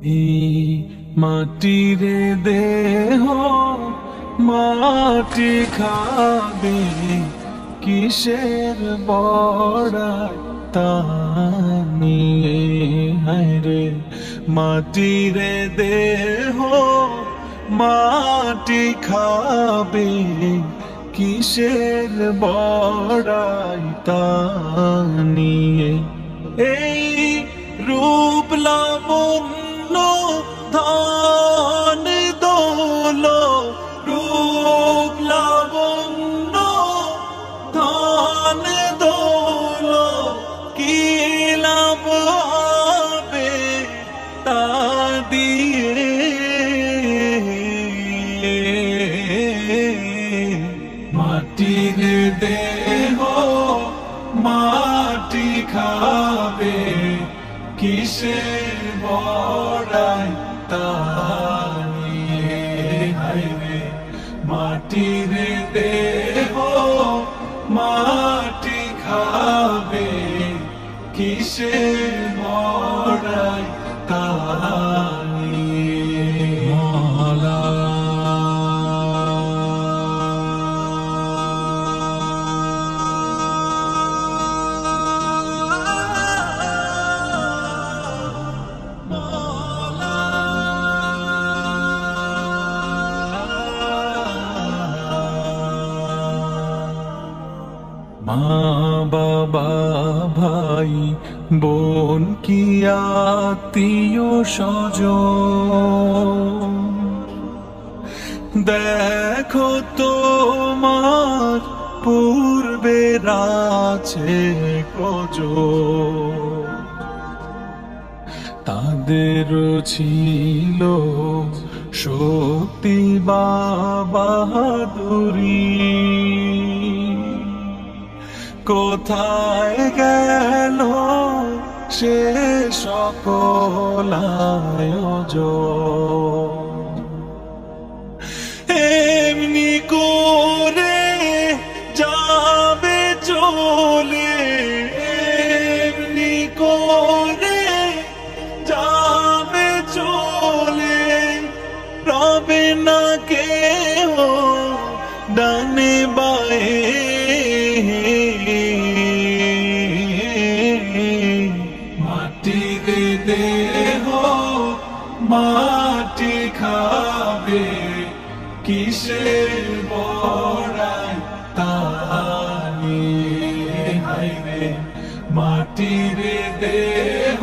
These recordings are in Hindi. माटीर देह माटी खाबे किसेर बड़ाई तानी हरे माटीर देह माटी खाबे किसेर बड़ाई तानी एई रूप लावण्य धान दोलो रूप लावण्य धान दोलो की लाभाबे ता दिए माटिर देह माटी खाबे किसेर बड़ाई तानी हरे माटिर देह माटी खाबे किसेर बड़ाई तानी माँ बाबा भाई बोन की आतियो सजो देखो तोमार पूर्वे राचे कोजो तादेर छिलो शक्ति बाहादुरी कोथाय गेलो से सकल आयोजन एमनी करे जाबे चले एमनी करे जाबे चले रबे ना केहो डाने बाए माटी खाबे किसेर बड़ाई तानी हरे माटिर देह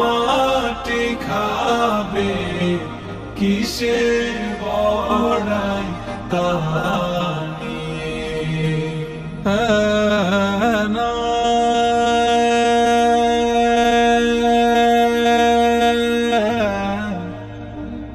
माटी खाबे किसेर बड़ाई तानी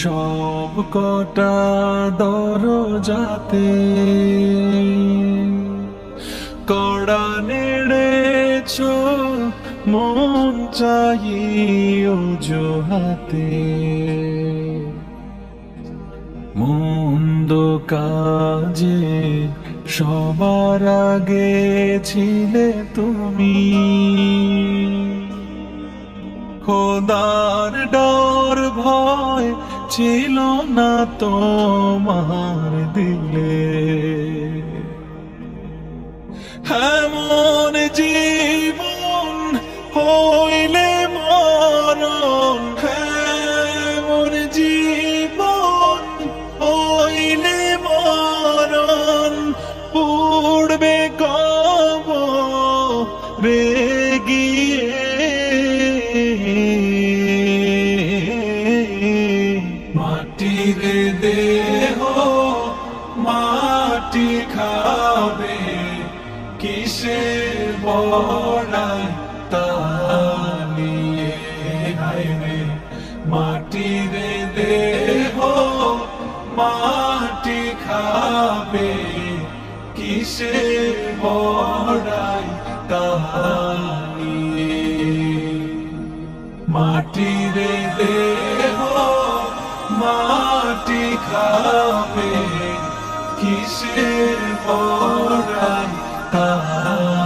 सब कटा दरजाते कड़ा नेड़ेछो मन चाहियो जोहाते मंद काजे सबार आगे छिले तुमी खोदार डर भय छिलो ना तोमार दिले एमन जीवन हइले मरण एमन जीवन हइले मरण पूर्वे कबरे गिये माटिर देह माटी खाबे किसेर बड़ाई तानी हरे माटिर देह माटी खाबे किसे बड़ाई तानिए माटिर देह माटी खाबे किसे बड़ाई तानिए।